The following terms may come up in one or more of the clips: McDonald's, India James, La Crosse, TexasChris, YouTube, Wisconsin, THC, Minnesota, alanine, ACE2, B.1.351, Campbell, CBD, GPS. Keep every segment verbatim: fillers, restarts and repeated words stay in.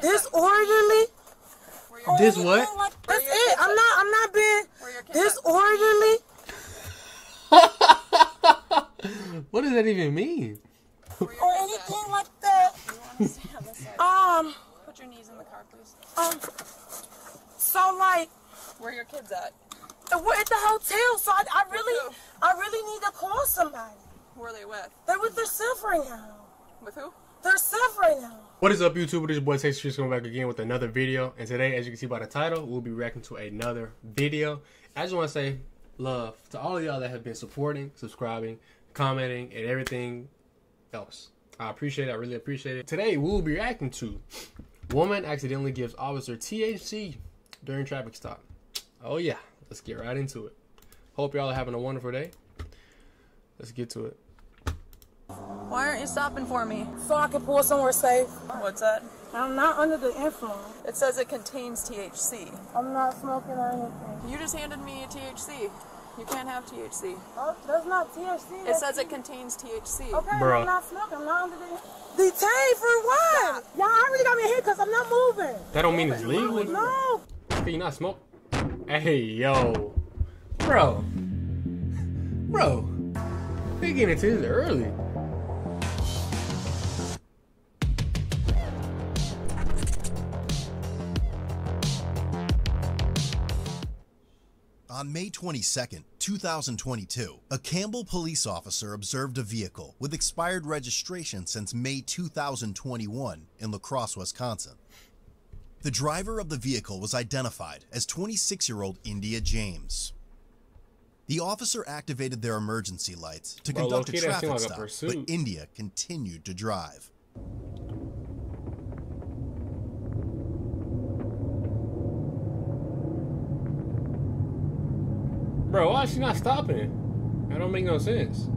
Disorderly. This what? That's it. I'm not. I'm not being disorderly. What does that even mean? Or anything like that. Um. Put your knees in the car, please. Um. So like. Where are your kids at? We're at the hotel, so I, I really, I really need to call somebody. Who are they with? They're with their self right now. With who? They're self right now. What is up, YouTube? This boy TexasChris coming back again with another video. And today, as you can see by the title, we'll be reacting to another video. I just want to say love to all of y'all that have been supporting, subscribing, commenting, and everything else. I appreciate it. I really appreciate it. Today, we'll be reacting to woman accidentally gives officer T H C during traffic stop. Oh yeah. Let's get right into it. Hope y'all are having a wonderful day. Let's get to it. Why aren't you stopping for me? So I can pull somewhere safe. What's that? I'm not under the influence. It says it contains T H C. I'm not smoking or anything. You just handed me a T H C. You can't have T H C. Oh, that's not T H C. It that's says it contains T H C. Okay, bro. I'm not smoking. I'm not under the influence. Detained for what? Y'all already got me here because I'm not moving. That don't mean it's legal. No. Can you not smoke? Hey, yo, bro, bro, they getting into this early. On May twenty-second, two thousand twenty-two, a Campbell police officer observed a vehicle with expired registration since May two thousand twenty-one in La Crosse, Wisconsin. The driver of the vehicle was identified as twenty-six-year-old India James. The officer activated their emergency lights to well, conduct a traffic like stop, a but India continued to drive. Bro, why is she not stopping? That don't make no sense.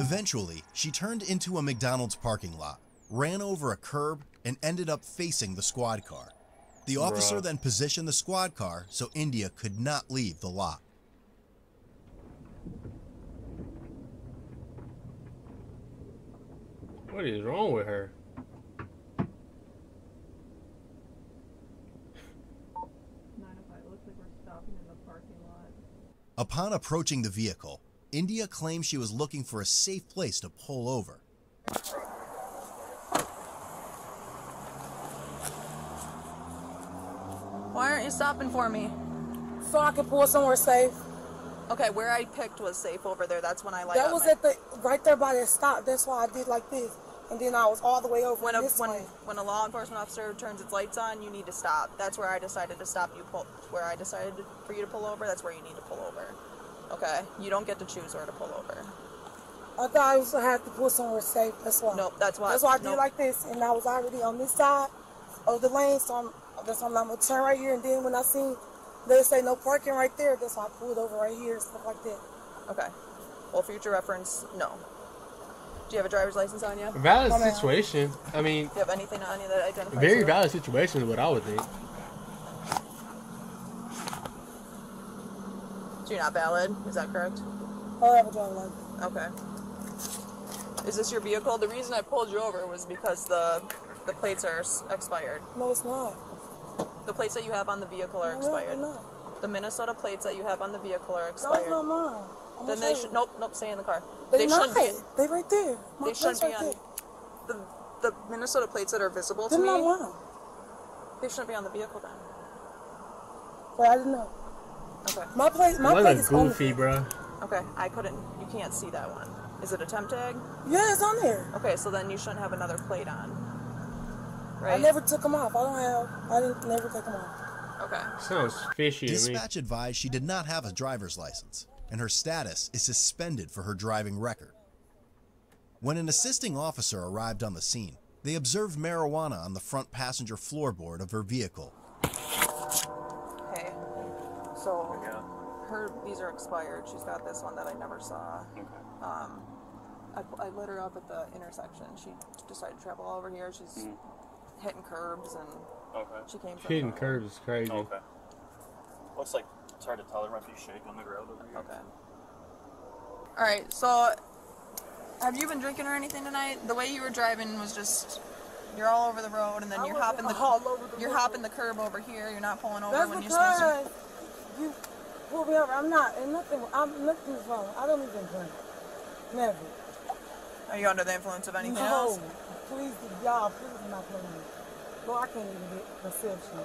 Eventually, she turned into a McDonald's parking lot, ran over a curb, and ended up facing the squad car. The officer Bruh. then positioned the squad car so India could not leave the lot. What is wrong with her? Upon approaching the vehicle, India claimed she was looking for a safe place to pull over. Why aren't you stopping for me? So I can pull somewhere safe. Okay, where I picked was safe over there. That's when I light That was my... at the right there by the stop. That's why I did like this, and then I was all the way over when a, this when, way. When a law enforcement officer turns its lights on, you need to stop. That's where I decided to stop. You pull where I decided for you to pull over. That's where you need to pull over. Okay, you don't get to choose where to pull over. I thought I was going to have to pull somewhere safe, that's why. Nope, that's why. That's why I did nope. like this, and I was already on this side of the lane, so I'm, that's why I'm going to turn right here, and then when I seen they say no parking right there, that's why I pulled over right here, stuff like that. Okay, well, future reference, no. Do you have a driver's license on you? Valid oh, situation. I mean... Do you have anything on you that identifies Very you? valid situation is what I would think. So you're not valid, is that correct? Oh, I have a driver's license. Okay. Is this your vehicle? The reason I pulled you over was because the the plates are expired. No, it's not. The plates that you have on the vehicle are no, expired. No, not. The Minnesota plates that you have on the vehicle are expired. No, it's not mine. Then they should. Nope, nope. Stay in the car. They're they not. Be, they right there. My they should be right on. There. The the Minnesota plates that are visible They're to me. They're not mine. They shouldn't be on the vehicle then. But I didn't know. Okay. My plate, my plate is goofy, bro. Okay, I couldn't. You can't see that one. Is it a temp tag? Yeah, it's on there. Okay, so then you shouldn't have another plate on, right? I never took them off. I don't have. I didn't never take them off. Okay. Sounds fishy. Dispatch to me. advised she did not have a driver's license, and her status is suspended for her driving record. When an assisting officer arrived on the scene, they observed marijuana on the front passenger floorboard of her vehicle. So her, these are expired. She's got this one that I never saw. Okay. Um, I, I lit her up at the intersection. She decided to travel all over here. She's mm. hitting curbs and okay. she came from Hitting curbs is crazy. Okay. Looks like it's hard to tell. There might be shake on the ground over here. Okay. Alright, so have you been drinking or anything tonight? The way you were driving was just, you're all over the road, and then you're hopping the, the you're hopping the curb over here. You're not pulling over. That's when you're supposed to. You pull me over. I'm not. And nothing. I'm nothing's wrong. I don't even drink. Never. Are you under the influence of anything no. else? No. Please, y'all, please do not play with me. Well, I can't even get reception.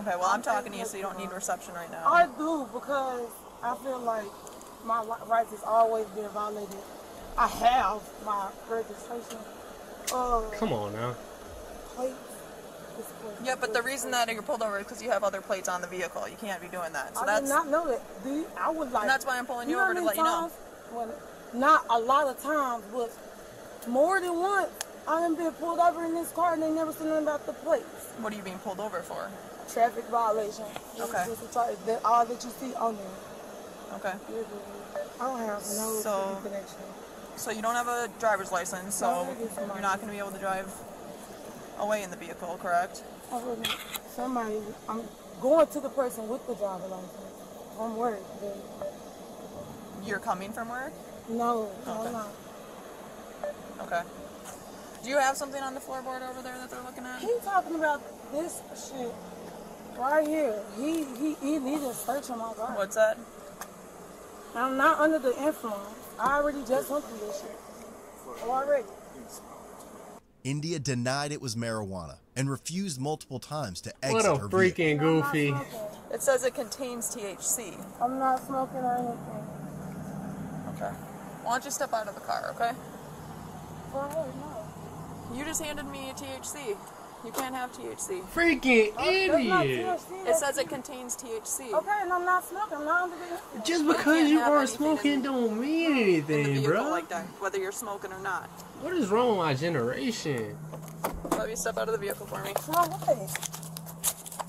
Okay. Well, I'm, I'm talking to you, so you don't need reception right now. I do because I feel like my rights has always been violated. I have my registration. Uh, Come on now. Plates. Yeah, but the reason that you're pulled over is because you have other plates on the vehicle. You can't be doing that. So I that's, did not know that. The, I would like. And that's why I'm pulling you, you know over to let you know. When, not a lot of times, but more than once, I have been pulled over in this car and they never said nothing about the plates. What are you being pulled over for? Traffic violation. Okay. That's all that you see on there. Okay. I don't have no so, connection. So you don't have a driver's license, so you're not going to be able to drive away in the vehicle, correct? Somebody, I'm going to the person with the driver's license. I'm worried. You're coming from work? No, okay. no, I'm not. Okay. Do you have something on the floorboard over there that they're looking at? He's talking about this shit right here. He he he needs a search on my car. What's that? I'm not under the influence. I already just went through this shit. Already. India denied it was marijuana and refused multiple times to exit her vehicle. What a freaking goofy. It says it contains T H C. I'm not smoking or anything. Okay. Why don't you step out of the car, okay? Well, no. You just handed me a T H C. You can't have T H C. Freaking idiot! It says it contains T H C. Okay, and I'm not smoking. I'm not the Just because you aren't smoking don't mean anything, bro. Like that, whether you're smoking or not. What is wrong with my generation? Let me step out of the vehicle for me.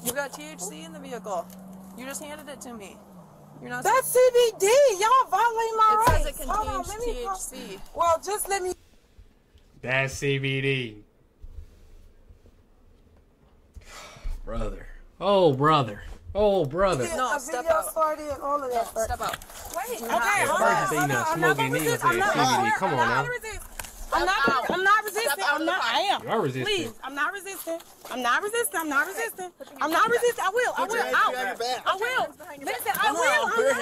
You got T H C in the vehicle. You just handed it to me. You're not. That's C B D. Y'all violating my rights. It says it contains T H C. Well, just let me. That's C B D. Brother. Oh, brother. Oh, brother. No, step out. All of that, no, step out. Wait, okay, hold on. I'm not going to resist. I'm not resisting. I'm not, I'm not resisting. I'm not, I am. You are resisting. Please, I'm not resisting. I'm not resisting. I'm not resisting. I'm not resisting. I will. I will. I will. I will. Listen, I will. I'm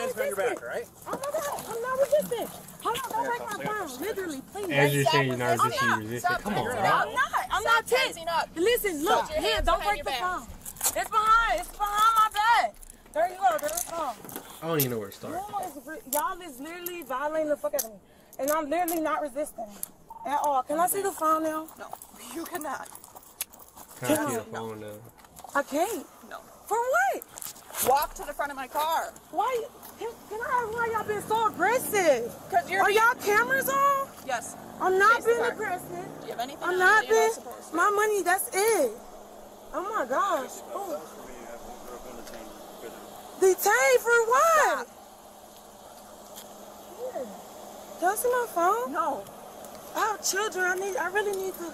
not resisting. Oh, my God. I'm not resisting. Hold on. Don't break my phone. Literally, please. As you're saying, you're not resisting. Come on, bro. I'm not. I'm not tensing up. Listen, look. Here, don't break the phone. It's behind. It's behind my bed. There you go. There it comes. I don't even know where to start. Y'all is literally violating the fuck out of me. And I'm literally not resisting at all. Can I see the phone now? No. You cannot. Can I see the phone now? I can't. No. For what? Walk to the front of my car. Why? Can, can I ask why y'all been so aggressive? Cause you're. Are y'all cameras on? Yes. I'm not being aggressive. Do you have anything? I'm not being. My money. That's it. Oh my gosh. Oh. Detained for what? Yeah. Can I see my phone? No. I have children. I need. I really need to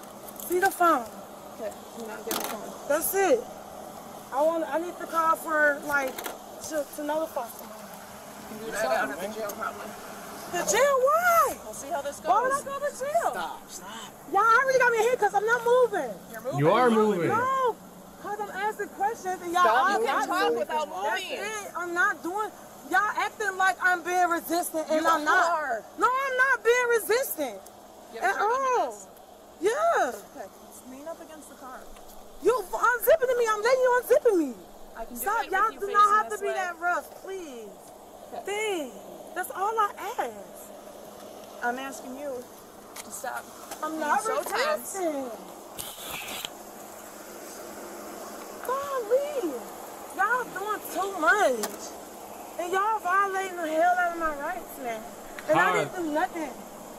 see the phone. Okay. Do not get the phone. That's it. I want. I need to call for like to, to notify someone. You can do that out of the jail probably. The jail? Why? We'll see how this goes. Why would I go to jail? Stop. Stop. Y'all already got me here because I'm not moving. You're moving. You are moving. No. Because I'm asking questions and y'all you can talk without moving. That's it. I'm not doing. Y'all acting like I'm being resistant and you I'm not. Are. No, I'm not being resistant. At all. Yeah. Okay. Lean up against the car. You unzipping me. I'm letting you unzipping me. I can Stop. Y'all do not have to be way. that rough. Please. Okay. Dang. That's all I ask. I'm asking you to stop. I'm not resisting. Golly, y'all doing too much, and y'all violating the hell out of my rights now. And Hi. I didn't do nothing.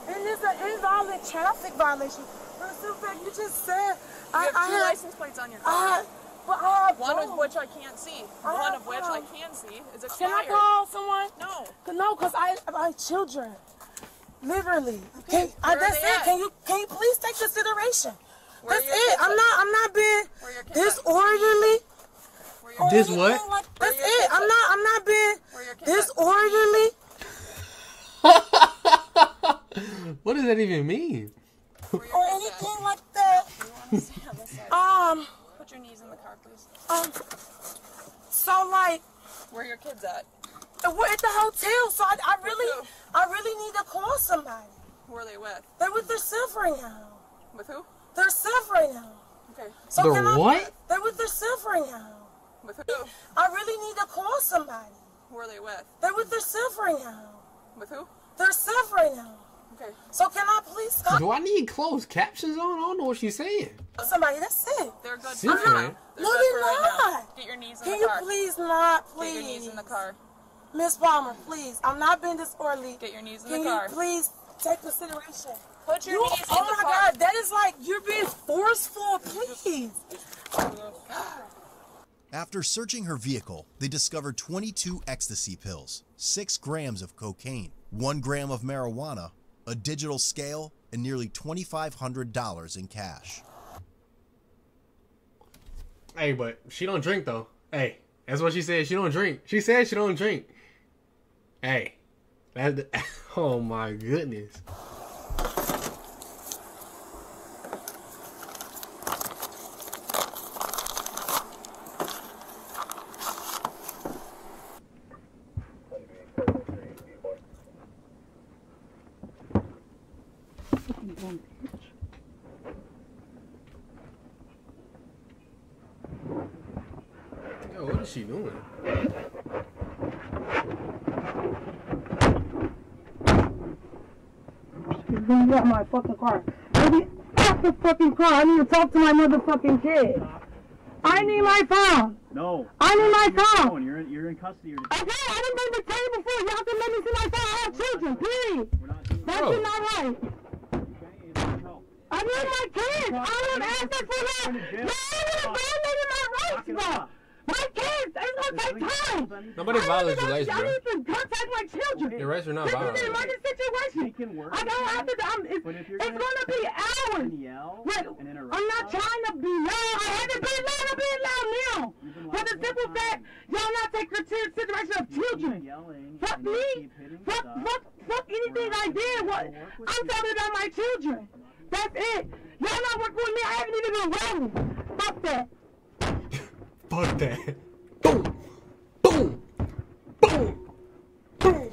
And it's an inviolate traffic violation. For the simple fact you just said you I have I two had, license plates on your car. I, But I one of which I can't see. I one of which I can see is expired. Can I call someone? No. No, because I, I have children. Literally. Okay. Can, I, that's it. At? Can you can you please take consideration? Where that's it. I'm at? not I'm not being disorderly. This what? That's it. I'm not I'm not being disorderly. What does that even mean? Or anything like that. Um. Put your knees in the car, please. Um. So like. Where are your kids at? We're at the hotel, so I, I really, I really need to call somebody. Who are they with? They're with their silver now. With who? They're silver now. Okay. So they're can what? I, they're with their silver now. With who? I really need to call somebody. Who are they with? They're with their silver now. With who? They're silver now. Okay. So can I please stop? Do I need closed captions on? I don't know what she's saying. Somebody, that's it. They're good. Silver. No, they're, they're right not. Now. Get your knees in can the car. Can you please not, please? Get your knees in the car. Miss Palmer, please. I'm not being disorderly. Get your knees in Can the car. Can you please take consideration? Put your you, knees oh in the car. Oh my God, that is like you're being forceful. Please. After searching her vehicle, they discovered twenty-two ecstasy pills, six grams of cocaine, one gram of marijuana, a digital scale, and nearly twenty-five hundred dollars in cash. Hey, but she don't drink though. Hey, that's what she said. She don't drink. She said she don't drink. Hey, that, oh my goodness. Yo, what is she doing? Bring up my fucking car. Baby, fuck the fucking car. I need to talk to my motherfucking kid. I need my phone. No. I need my phone. phone. You're in, you're in custody. Okay, I didn't make the table before. Y'all can let me see my phone. I have children, please. That's in my right. I need my kids. I don't have access to that. No, I want to violate my rights, bro. My kids, it's gonna take time. Nobody violates your rights, bro. I need to contact my children. Your rights are not violated. This is an emergency situation. It can work. I don't have to. I'm, it's but if you're it's gonna, gonna be hours. Yell like, and I'm not trying to be loud. I haven't been loud. I'm being loud now. But the simple fact, y'all not take consideration of children. Fuck me. Fuck, fuck, fuck anything I did. What? I'm talking about my children. That's it. Y'all not working with me. I haven't even been around. Fuck that. Fuck that. Boom! Boom! Boom! Boom!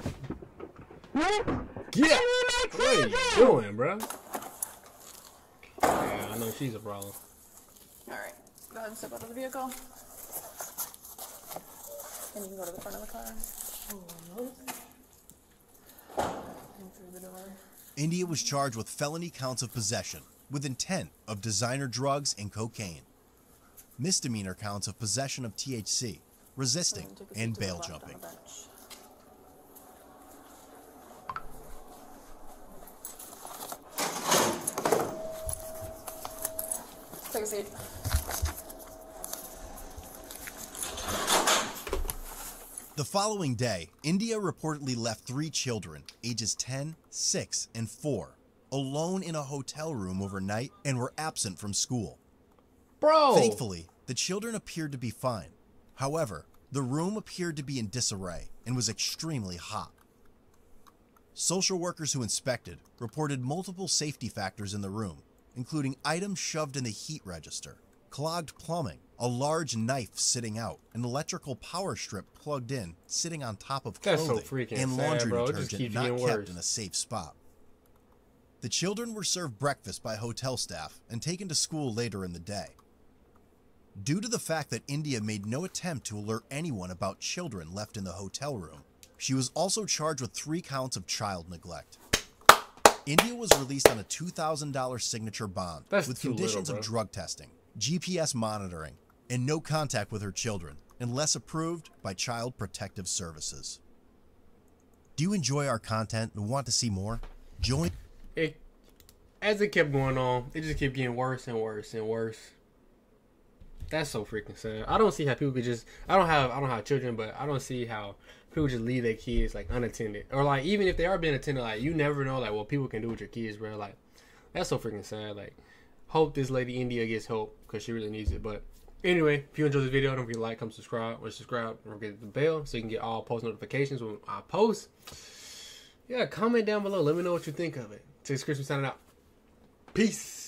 What? Yeah! What are you doing, bro? Yeah, I know she's a problem. Alright, go ahead and step out of the vehicle. And you can go to the front of the car. And through the door. India was charged with felony counts of possession with intent of designer drugs and cocaine. Misdemeanor counts of possession of T H C, resisting, and bail jumping. Take a seat. The following day, India reportedly left three children, ages ten, six, and four, alone in a hotel room overnight and were absent from school. Bro. Thankfully, the children appeared to be fine. However, the room appeared to be in disarray and was extremely hot. Social workers who inspected reported multiple safety factors in the room, including items shoved in the heat register, clogged plumbing, a large knife sitting out, an electrical power strip plugged in, sitting on top of clothing, so and laundry sad, bro. detergent not kept worse. in a safe spot. The children were served breakfast by hotel staff and taken to school later in the day. Due to the fact that India made no attempt to alert anyone about children left in the hotel room, she was also charged with three counts of child neglect. India was released on a two thousand dollar signature bond That's with conditions little, of drug testing, G P S monitoring, and no contact with her children, unless approved by Child Protective Services. Do you enjoy our content and want to see more? Join... It, as it kept going on, it just kept getting worse and worse and worse. That's so freaking sad. I don't see how people could just. I don't have. I don't have children, but I don't see how people just leave their kids like unattended, or like even if they are being attended, like you never know, like what people can do with your kids, bro. Like that's so freaking sad. Like hope this lady India gets help because she really needs it. But anyway, if you enjoyed this video, don't forget to like, comment, subscribe, or subscribe, or get the bell so you can get all post notifications when I post. Yeah, comment down below. Let me know what you think of it. TexasChris signing out. Peace.